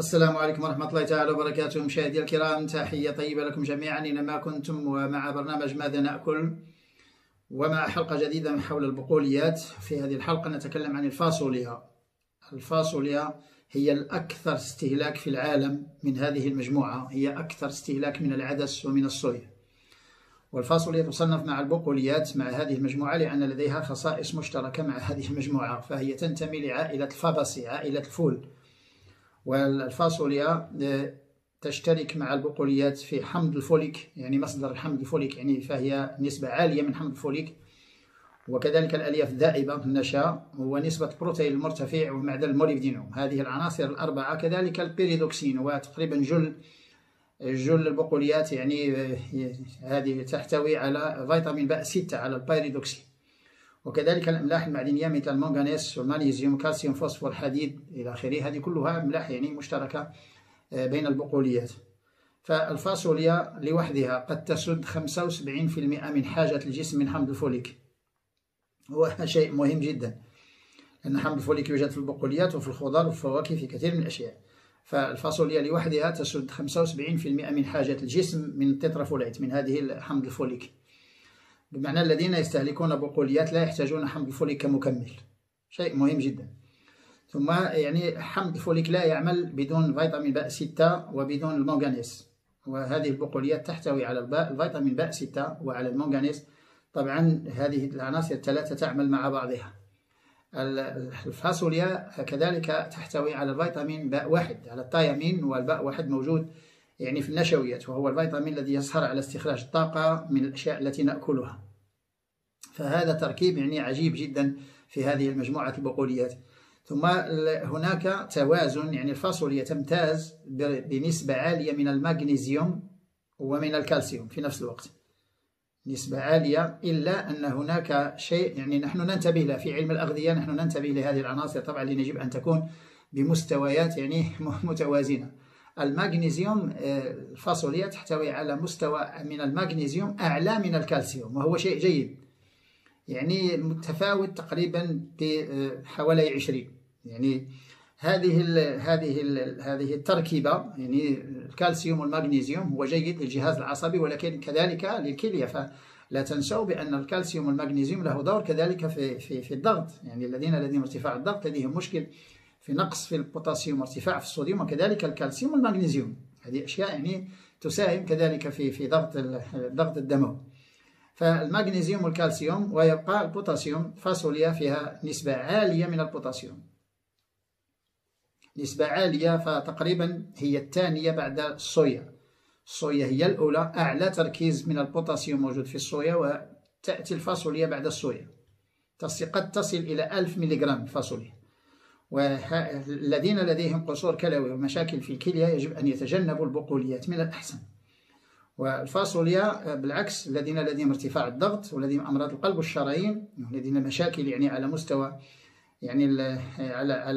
السلام عليكم ورحمة الله تعالى وبركاته. مشاهدي الكرام، تحية طيبة لكم جميعا أينما كنتم، ومع برنامج ماذا نأكل، ومع حلقة جديدة من حول البقوليات. في هذه الحلقة نتكلم عن الفاصوليا. الفاصوليا هي الأكثر استهلاك في العالم من هذه المجموعة، هي أكثر استهلاك من العدس ومن الصويا. والفاصوليا تصنف مع البقوليات مع هذه المجموعة لأن لديها خصائص مشتركة مع هذه المجموعة، فهي تنتمي لعائلة الفابسي، عائلة الفول. والفاصوليا تشترك مع البقوليات في حمض الفوليك، يعني مصدر الحمض الفوليك، يعني فهي نسبة عالية من حمض الفوليك، وكذلك الألياف الذائبة النشاء، ونسبة بروتين المرتفع، ومعدن الموليبدينوم. هذه العناصر الأربعة، كذلك البيريدوكسين، وتقريبا جل البقوليات يعني هذه تحتوي على فيتامين ب6، على البيريدوكسين، وكذلك الأملاح المعدنية مثل المنغنيس والمغنيسيوم كالسيوم فوسفور حديد إلى آخره. هذه كلها أملاح يعني مشتركة بين البقوليات. فالفاصوليا لوحدها قد تسد 75% من حاجة الجسم من حمض الفوليك، وهذا شيء مهم جدا، لأن حمض الفوليك يوجد في البقوليات وفي الخضار وفي الفواكه، في كثير من الأشياء. فالفاصوليا لوحدها تسد 75% من حاجة الجسم من التترافولايت، من هذه الحمض الفوليك، بمعنى الذين يستهلكون بقوليات لا يحتاجون حمض الفوليك كمكمل، شيء مهم جدا. ثم يعني حمض الفوليك لا يعمل بدون فيتامين ب6 وبدون المنغنيز، وهذه البقوليات تحتوي على الفيتامين ب6 وعلى المنغنيز. طبعا هذه العناصر الثلاثة تعمل مع بعضها. الفاصوليا كذلك تحتوي على الفيتامين ب1، على الثيامين، والب1 موجود يعني في النشويات، وهو الفيتامين الذي يسهر على استخراج الطاقة من الأشياء التي نأكلها. فهذا تركيب يعني عجيب جدا في هذه المجموعة البقوليات. ثم هناك توازن، يعني الفاصوليا تمتاز بنسبة عالية من المغنيسيوم ومن الكالسيوم في نفس الوقت، نسبة عالية، إلا أن هناك شيء يعني نحن ننتبه له في علم الأغذية، نحن ننتبه لهذه العناصر طبعا، لأن يجب أن تكون بمستويات يعني متوازنة. المغنيسيوم، الفاصوليا تحتوي على مستوى من المغنيسيوم أعلى من الكالسيوم، وهو شيء جيد، يعني متفاوت تقريبا بحوالي 20. يعني هذه التركيبة، يعني الكالسيوم والمغنيسيوم، هو جيد للجهاز العصبي ولكن كذلك للكلية. فلا تنسوا بأن الكالسيوم والمغنيسيوم له دور كذلك في الضغط، يعني الذين لديهم ارتفاع الضغط لديهم مشكل في نقص في البوتاسيوم، ارتفاع في الصوديوم، وكذلك الكالسيوم والمغنيسيوم. هذه أشياء يعني تساهم كذلك في ضغط الدموي. فالمغنيسيوم والكالسيوم، ويبقى البوتاسيوم. فاصوليا فيها نسبة عالية من البوتاسيوم، نسبة عالية، فتقريبا هي الثانية بعد الصويا. الصويا هي الأولى، أعلى تركيز من البوتاسيوم موجود في الصويا، وتأتي الفاصوليا بعد الصويا، قد تصل إلى 1000 ملغرام فاصوليا. والذين لديهم قصور كلوي ومشاكل في الكلية يجب أن يتجنبوا البقوليات من الأحسن. والفاصوليا بالعكس، الذين لديهم ارتفاع الضغط والذين أمراض القلب والشرايين، الذين مشاكل يعني على مستوى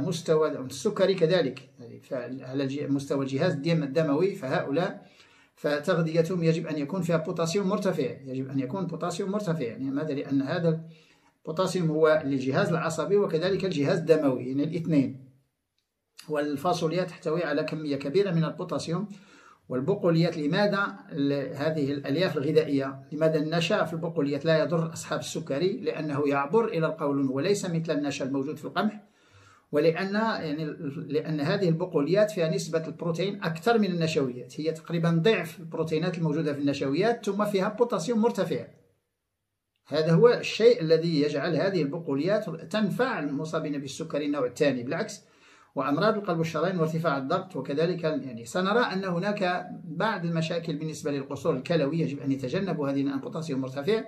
مستوى السكري، كذلك على مستوى الجهاز الدموي، فهؤلاء فتغذيتهم يجب أن يكون فيها بوتاسيوم مرتفع، يجب أن يكون بوتاسيوم مرتفع. يعني ماذا؟ لأن هذا البوتاسيوم هو للجهاز العصبي وكذلك الجهاز الدموي، يعني الاثنين. والفاصوليا تحتوي على كمية كبيرة من البوتاسيوم. والبقوليات، لماذا هذه الألياف الغذائية، لماذا النشا في البقوليات لا يضر أصحاب السكري؟ لأنه يعبر إلى القولون وليس مثل النشا الموجود في القمح، ولأن يعني لأن هذه البقوليات فيها نسبة البروتين أكثر من النشويات، هي تقريبا ضعف البروتينات الموجودة في النشويات، ثم فيها بوتاسيوم مرتفع. هذا هو الشيء الذي يجعل هذه البقوليات تنفع المصابين بالسكري النوع الثاني، بالعكس، وأمراض القلب والشرايين وارتفاع الضغط، وكذلك يعني سنرى أن هناك بعض المشاكل بالنسبة للقصور الكلوي يجب أن يتجنبوا هذه البوتاسيوم مرتفع،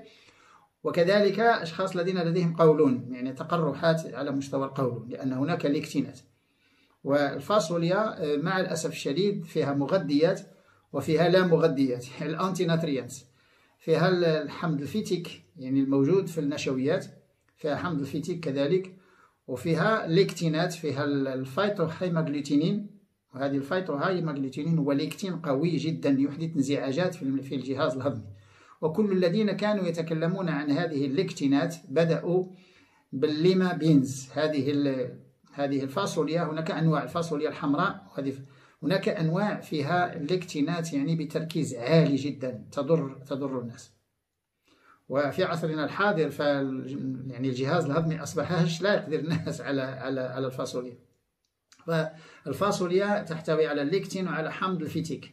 وكذلك أشخاص الذين لديهم قولون، يعني تقرحات على مستوى القولون، لأن هناك ليكتينات. والفاصوليا مع الأسف الشديد فيها مغذيات وفيها لا مغذيات، الأنتي ناتريانتس، فيها الحمض الفيتيك يعني الموجود في النشويات، فيها حمض الفيتيك كذلك، وفيها ليكتينات، فيها الفيتوهايماغلوتينين، وهذه الفيتوهايماغلوتينين هو ليكتين قوي جدا يحدث انزعاجات في الجهاز الهضمي. وكل الذين كانوا يتكلمون عن هذه الليكتينات بدأوا بالليما بينز، هذه الفاصوليا. هناك أنواع الفاصوليا الحمراء، هناك أنواع فيها ليكتينات يعني بتركيز عالي جدا تضر الناس. وفي عصرنا الحاضر يعني الجهاز الهضمي أصبح هش لا يقدر الناس على الفاصوليا. فالفاصوليا تحتوي على الليكتين وعلى حمض الفيتيك،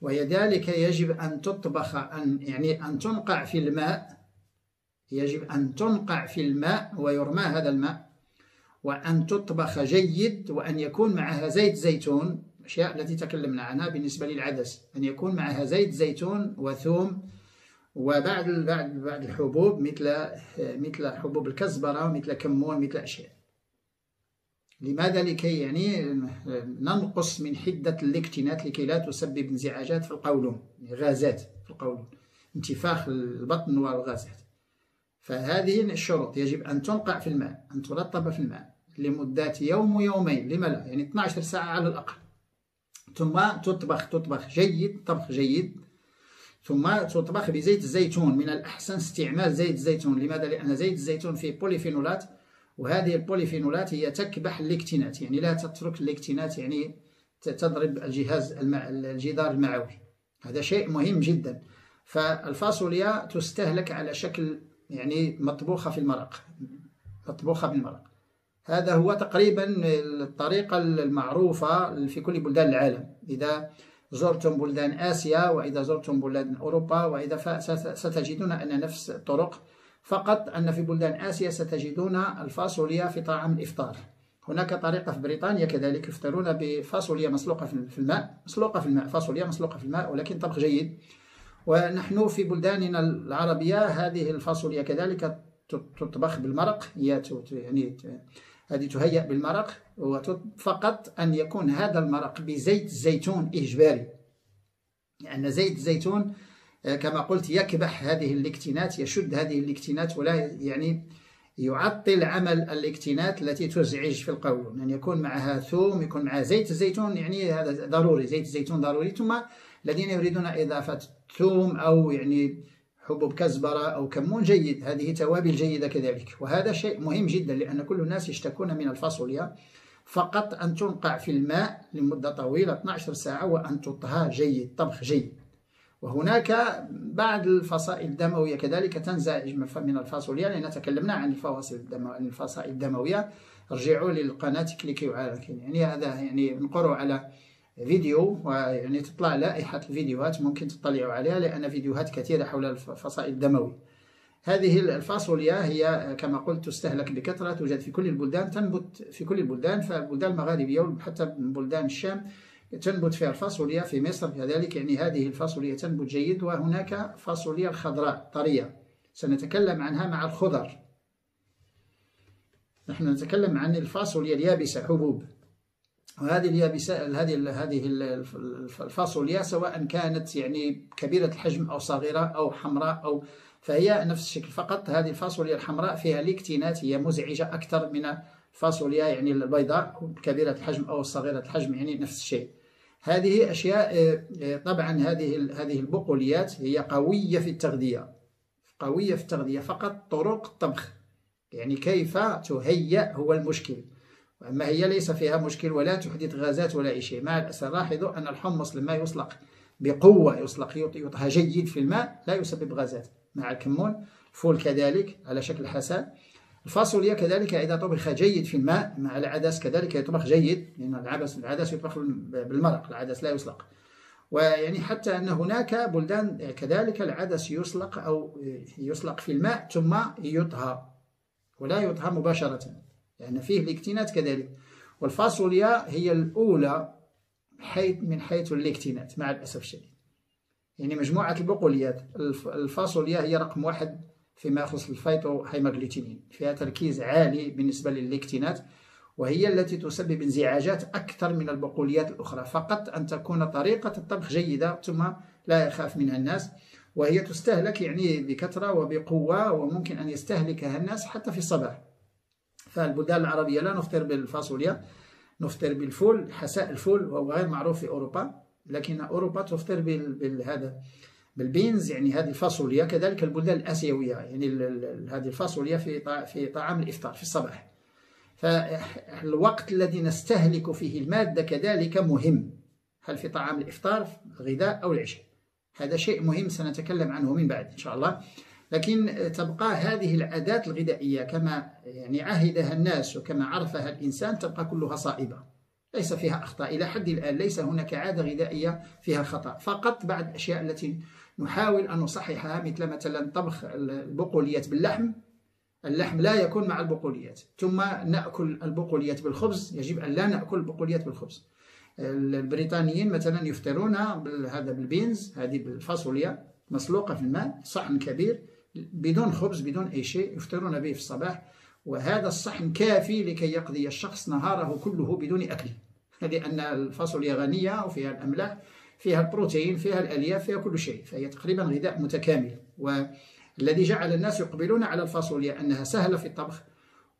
وذلك يجب أن تطبخ، أن تنقع في الماء، يجب أن تنقع في الماء ويرمى هذا الماء، وأن تطبخ جيد، وأن يكون معها زيت زيتون، الأشياء التي تكلمنا عنها بالنسبة للعدس، أن يكون معها زيت زيتون وثوم وبعض الحبوب مثل حبوب الكزبرة ومثل كمون ومثل أشياء. لماذا؟ لكي ننقص من حدة الليكتينات لكي لا تسبب انزعاجات في القولون، غازات في القولون، انتفاخ البطن والغازات. فهذه الشروط يجب أن تنقع في الماء، أن ترطب في الماء لمدة يوم ويومين، لما لا، يعني 12 ساعة على الأقل، ثم تطبخ جيد، طبخ جيد، ثم تطبخ بزيت الزيتون. من الأحسن استعمال زيت الزيتون. لماذا؟ لأن زيت الزيتون فيه بوليفينولات، وهذه البوليفينولات هي تكبح الليكتينات، يعني لا تترك الليكتينات يعني تضرب الجدار المعوي. هذا شيء مهم جدا. فالفاصوليا تستهلك على شكل يعني مطبوخة في المرق، مطبوخة بالمرق. هذا هو تقريبا الطريقة المعروفة في كل بلدان العالم. إذا زرتم بلدان آسيا وإذا زرتم بلدان أوروبا وإذا ستجدون أن نفس الطرق، فقط أن في بلدان آسيا ستجدون الفاصوليا في طعام الإفطار. هناك طريقة في بريطانيا كذلك يفطرون بفاصوليا مسلوقة في الماء، فاصوليا مسلوقة في الماء ولكن طبخ جيد. ونحن في بلداننا العربية هذه الفاصوليا كذلك تطبخ بالمرق، يعني هذه تهيأ بالمرق، فقط أن يكون هذا المرق بزيت الزيتون إجباري، لأن زيت الزيتون كما قلت يكبح هذه الليكتينات، يشد هذه الليكتينات ولا يعني يعطل عمل الليكتينات التي تزعج في القولون. أن يعني يكون معها ثوم، يكون معها زيت الزيتون، يعني هذا ضروري، زيت الزيتون ضروري. ثم الذين يريدون إضافة ثوم أو يعني حبوب كزبرة أو كمون جيد، هذه توابل جيدة كذلك. وهذا شيء مهم جدا لأن كل الناس يشتكون من الفاصوليا. فقط أن تنقع في الماء لمدة طويلة 12 ساعة وأن تطهى جيد، طبخ جيد. وهناك بعض الفصائل الدموية كذلك تنزعج من الفاصوليا، لأننا تكلمنا عن الفصائل الدموية. ارجعوا للقناة كليكيو على، يعني هذا يعني نقروا على فيديو، ويعني تطلع لائحة الفيديوهات ممكن تطلعوا عليها، لأن فيديوهات كثيرة حول الفصائل الدموية. هذه الفاصوليا هي كما قلت تستهلك بكثرة، توجد في كل البلدان، تنبت في كل البلدان، فالبلدان المغاربية وحتى بلدان الشام تنبت فيها الفاصوليا، في مصر كذلك يعني هذه الفاصوليا تنبت جيد. وهناك فاصوليا الخضراء طرية، سنتكلم عنها مع الخضر. نحن نتكلم عن الفاصوليا اليابسة حبوب، وهذه اليابسة، هذه الفاصوليا سواء كانت يعني كبيرة الحجم أو صغيرة أو حمراء أو، فهي نفس الشكل. فقط هذه الفاصوليا الحمراء فيها ليكتينات، هي مزعجة أكثر من الفاصوليا يعني البيضاء كبيرة الحجم أو صغيرة الحجم، يعني نفس الشيء. هذه أشياء طبعا، هذه البقوليات هي قوية في التغذية، فقط طرق الطبخ، يعني كيف تهيأ هو المشكل. أما هي ليس فيها مشكل ولا تحدث غازات ولا أي شيء. مع الأسف لاحظوا أن الحمص لما يسلق بقوة، يطهى جيد في الماء، لا يسبب غازات. مع الكمون، الفول كذلك على شكل حساء. الفاصوليا كذلك إذا طبخ جيد في الماء، مع العدس كذلك يطبخ جيد، لأن العدس يطبخ بالمرق، العدس لا يسلق. ويعني حتى أن هناك بلدان كذلك العدس يسلق أو يسلق في الماء ثم يطهى، ولا يطهى مباشرة، لأن يعني فيه ليكتينات كذلك. والفاصوليا هي الأولى من حيث الليكتينات مع الأسف الشديد. يعني مجموعة البقوليات الفاصوليا هي رقم واحد فيما يخص الفيتوهيماغلوتينين، فيها تركيز عالي بالنسبة للليكتينات، وهي التي تسبب انزعاجات أكثر من البقوليات الأخرى. فقط أن تكون طريقة الطبخ جيدة ثم لا يخاف منها الناس. وهي تستهلك يعني بكثرة وبقوة، وممكن أن يستهلكها الناس حتى في الصباح. فالبلدان العربية لا نفطر بالفاصوليا، نفطر بالفول، حساء الفول، وهو غير معروف في أوروبا، لكن أوروبا تفطر بالبينز، يعني هذه الفاصوليا. كذلك البلدان الآسيوية يعني هذه الفاصوليا في طعام الإفطار في الصباح. فالوقت الذي نستهلك فيه المادة كذلك مهم، هل في طعام الإفطار، الغداء أو العشاء، هذا شيء مهم سنتكلم عنه من بعد إن شاء الله. لكن تبقى هذه العادات الغذائية كما يعني عهدها الناس وكما عرفها الإنسان تبقى كلها صائبة، ليس فيها أخطاء إلى حد الآن، ليس هناك عادة غذائية فيها خطأ، فقط بعض الأشياء التي نحاول أن نصححها، مثل مثلا طبخ البقوليات باللحم، اللحم لا يكون مع البقوليات، ثم نأكل البقوليات بالخبز، يجب أن لا نأكل البقوليات بالخبز. البريطانيين مثلا يفطرون هذا بالبينز، هذه بالفاصوليا مسلوقة في الماء، صحن كبير بدون خبز بدون أي شيء يفطرون به في الصباح، وهذا الصحن كافي لكي يقضي الشخص نهاره كله بدون أكل، لأن الفاصوليا غنية وفيها الأملاح، فيها البروتين، فيها الألياف، فيها كل شيء، فهي تقريبا غذاء متكامل. والذي جعل الناس يقبلون على الفاصوليا أنها سهلة في الطبخ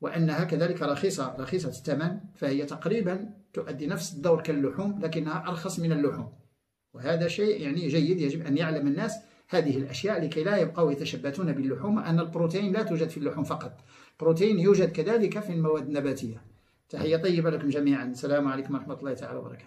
وأنها كذلك رخيصة الثمن، فهي تقريبا تؤدي نفس الدور كاللحوم لكنها أرخص من اللحوم، وهذا شيء يعني جيد، يجب أن يعلم الناس هذه الأشياء لكي لا يبقوا يتشبثون باللحوم، أن البروتين لا توجد في اللحوم فقط، البروتين يوجد كذلك في المواد النباتية. تحية طيبة لكم جميعا، السلام عليكم ورحمة الله تعالى وبركاته.